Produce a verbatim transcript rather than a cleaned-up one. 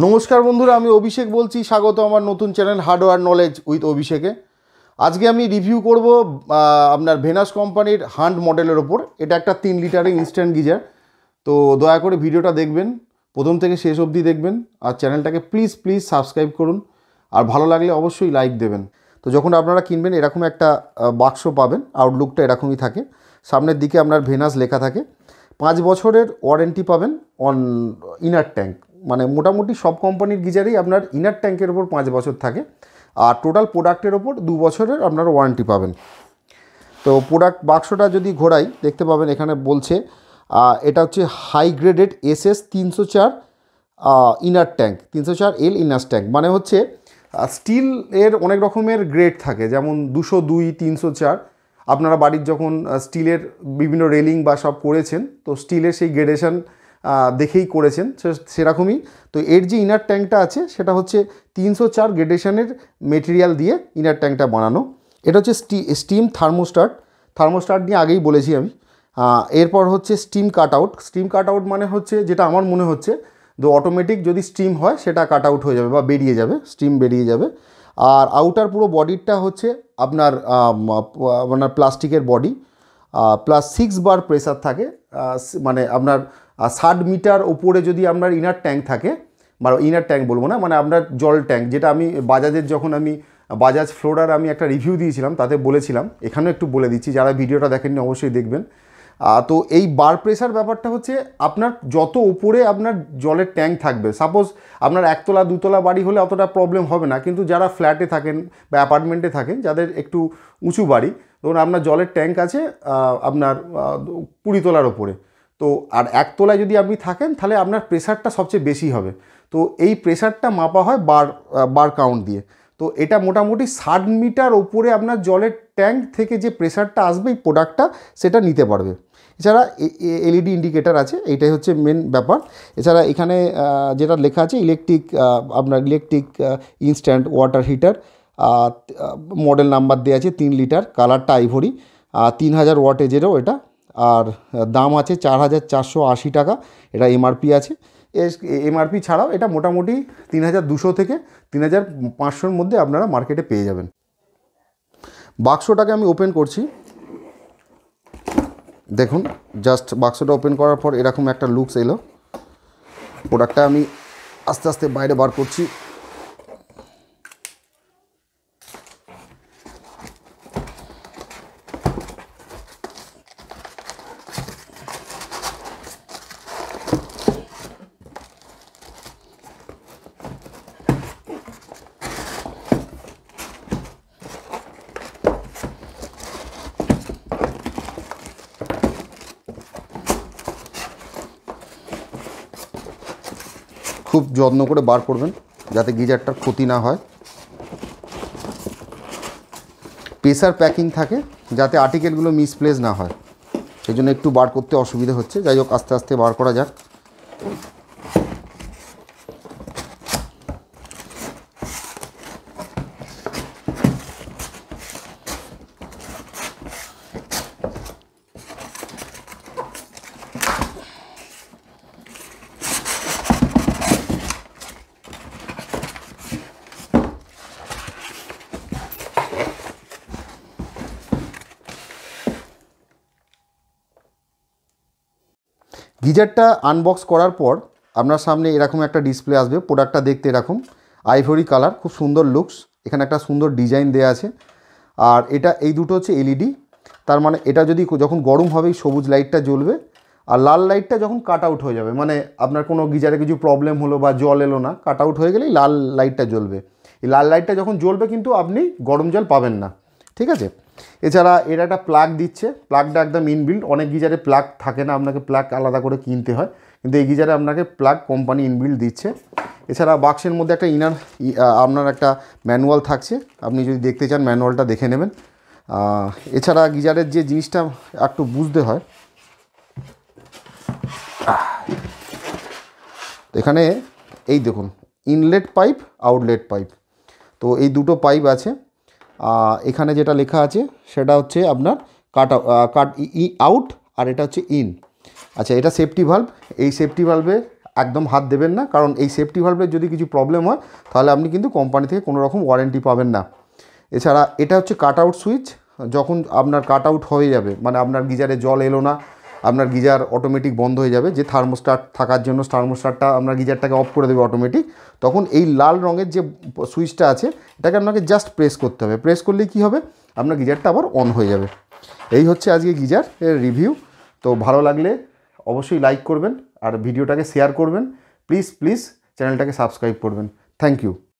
नमस्कार बंधुरा आमी अभिषेक बोलছি स्वागत আমার নতুন চ্যানেল হার্ডওয়্যার নলেজ উইথ অভিষেকে। আজকে আমি রিভিউ করব আপনার ভেনাস কোম্পানির হান্ট মডেলের উপর। এটা একটা তিন লিটারের ইনস্ট্যান্ট গিজার, তো দয়া করে ভিডিওটা দেখবেন, প্রথম থেকে শেষ অবধি দেখবেন আর চ্যানেলটাকে প্লিজ প্লিজ সাবস্ক্রাইব করুন আর ভালো লাগলে অবশ্যই লাইক দেবেন। তো যখন আপনারা কিনবেন এরকম একটা বাক্স পাবেন, আউটলুকটা এরকমই থাকে, সামনের দিকে আপনার ভেনাস লেখা থাকে। পাঁচ বছরের ওয়ারেন্টি পাবেন অন ইনার ট্যাঙ্ক, মানে মোটামুটি সব কোম্পানির গিজারই আপনার ইনার ট্যাঙ্কের ওপর পাঁচ বছর থাকে আর টোটাল প্রোডাক্টের ওপর দু বছরের আপনার ওয়ারেন্টি পাবেন। তো প্রোডাক্ট বাক্সটা যদি ঘোরাই দেখতে পাবেন এখানে বলছে এটা হচ্ছে হাই গ্রেডেড এস এস তিনশো চার ইনার ট্যাঙ্ক, তিনশো চার এল ইনার ট্যাঙ্ক, মানে হচ্ছে স্টিল এর অনেক রকমের গ্রেড থাকে, যেমন দুশো দুই তিনশো চার আপনারা বাড়ির যখন স্টিলের বিভিন্ন রেলিং বা সব করেছেন তো স্টিলের সেই গ্রেডেশন দেখেই করেছেন সেরকমই। তো এর যে ইনার ট্যাঙ্কটা আছে সেটা হচ্ছে তিনশো চার গ্রেডেশনের মেটেরিয়াল দিয়ে ইনার ট্যাঙ্কটা বানানো। এটা হচ্ছে স্টিম থার্মোস্টাট, থার্মোস্টাট নিয়ে আগেই বলেছি আমি। এরপর হচ্ছে steam cut out, steam cut out মানে হচ্ছে যেটা আমার মনে হচ্ছে তো অটোমেটিক যদি স্টিম হয় সেটা কাট আউট হয়ে যাবে বা বেরিয়ে যাবে, স্টিম বেরিয়ে যাবে। আর আউটার পুরো বডিটা হচ্ছে আপনার আপনার প্লাস্টিকের body, plus six bar pressure থাকে, মানে আপনার ষাট মিটার ওপরে যদি আপনার ইনার ট্যাঙ্ক থাকে, বা ইনার ট্যাঙ্ক বলবো না, মানে আপনার জল ট্যাঙ্ক, যেটা আমি বাজাজের যখন আমি বাজাজ ফ্লোরার আমি একটা রিভিউ দিয়েছিলাম তাতে বলেছিলাম, এখানেও একটু বলে দিচ্ছি, যারা ভিডিওটা দেখেননি অবশ্যই দেখবেন। তো এই বার প্রেসার ব্যাপারটা হচ্ছে আপনার যত উপরে আপনার জলের ট্যাঙ্ক থাকবে, সাপোজ আপনার একতলা দুতলা বাড়ি হলে অতটা প্রবলেম হবে না, কিন্তু যারা ফ্ল্যাটে থাকেন বা অ্যাপার্টমেন্টে থাকেন, যাদের একটু উঁচু বাড়ি, ধরুন আপনার জলের ট্যাঙ্ক আছে আপনার কুড়ি তলার ওপরে, তো আর একতলায় যদি আপনি থাকেন তাহলে আপনার প্রেসারটা সবচেয়ে বেশি হবে। তো এই প্রেসারটা মাপা হয় বার বার কাউন্ট দিয়ে। তো এটা মোটামুটি ষাট মিটার ওপরে আপনার জলের ট্যাঙ্ক থেকে যে প্রেসারটা আসবে এই প্রোডাক্টটা সেটা নিতে পারবে। এছাড়া এলইডি ইন্ডিকেটার আছে, এটাই হচ্ছে মেন ব্যাপার। এছাড়া এখানে যেটা লেখা আছে ইলেকট্রিক আপনার electric instant water heater, model number দেওয়া আছে তিন লিটার, কালারটা আইভরি, তিন হাজার ওয়াটেজেরও এটা, আর দাম আছে চার হাজার চারশো আশি টাকা, এটা এমআরপি আছে। এমআরপি ছাড়াও এটা মোটামুটি তিন হাজার দুশো থেকে তিন হাজার পাঁচশোর মধ্যে আপনারা মার্কেটে পেয়ে যাবেন। বাক্সটাকে আমি ওপেন করছি, দেখুন জাস্ট বাক্সটা ওপেন করার পর এরকম একটা লুকস এলো। প্রোডাক্টটা আমি আস্তে আস্তে বাইরে বার করছি। খুব যত্ন করে বার করবেন যাতে গিজারটার ক্ষতি না হয়। প্রেসার প্যাকিং থাকে যাতে আর্টিকেলগুলো মিসপ্লেস না হয়, সেই জন্য একটু বার করতে অসুবিধা হচ্ছে। যাই হোক, আস্তে আস্তে বার করা যাক। গিজারটা আনবক্স করার পর আপনার সামনে এরকম একটা ডিসপ্লে আসবে। প্রোডাক্টটা দেখতে এরকম আইভরি কালার, খুব সুন্দর লুকস, এখানে একটা সুন্দর ডিজাইন দেয়া আছে। আর এটা এই দুটো হচ্ছে এলইডি, তার মানে এটা যদি যখন গরম হবে সবুজ লাইটটা জ্বলবে আর লাল লাইটটা যখন কাট আউট হয়ে যাবে, মানে আপনার কোনো গিজারে কিছু প্রবলেম হলো বা জল এলো না, কাট আউট হয়ে গেলেই লাল লাইটটা জ্বলবে। এই লাল লাইটটা যখন জ্বলবে কিন্তু আপনি গরম জল পাবেন না, ঠিক আছে। এছাড়া এর একটা প্লাগ দিচ্ছে, প্লাগটা একদম ইনবিল্ড, অনেক গিজারে প্লাগ থাকে না, আপনাকে প্লাগ আলাদা করে কিনতে হয়, কিন্তু এই গিজারে আপনাকে প্লাগ কোম্পানি ইনবিল্ড দিচ্ছে। এছাড়া বাক্সের মধ্যে একটা ইনার আপনার একটা ম্যানুয়াল থাকছে, আপনি যদি দেখতে চান ম্যানুয়ালটা দেখে নেবেন। এছাড়া গিজারের যে জিনিসটা একটু বুঝতে হয়, এখানে এই দেখুন ইনলেট পাইপ আউটলেট পাইপ, তো এই দুটো পাইপ আছে। এখানে যেটা লেখা আছে সেটা হচ্ছে আপনার কাট কাট ই আউট আর এটা হচ্ছে ইন। আচ্ছা, এটা সেফটি ভাল্ব, এই সেফটি ভাল্বের एकदम हाथ देवें ना कारण ये सेफ्टी वाल्वेर जो किछु प्रॉब्लेम हय ताहले आपनि किन्तु कोम्पानी थेके कोनो रकम वारेंटी पाबेन ना। एछाड़ा एटा हच्छे काट आउट सुइच, जखन आपनार काट आउट हये जाबे माने आपनार गीजारे जल एलो ना आपनार गीजार अटोमेटिक बंध हये जाबे, जे थार्मोस्टाट थाकार जोन्नो थार्मोस्टाटटा आपनार गीजारटाके अफ करे देबे अटोमेटिक, तखन एई लाल रंगेर जे सुइचटा आछे एटाके आपनाके जास्ट प्रेस करते हबे, प्रेस करलेई कि हबे आपनार गीजारटा आबार अन हये जाबे। एई हच्छे आजके गीजारेर रिभिउ। तो भालो लागले अवश्यई लाइक करबेन और भिडियोटाके शेयर करबेन, प्लिज प्लिज चैनलटाके सबस्क्राइब करबेन। Thank you.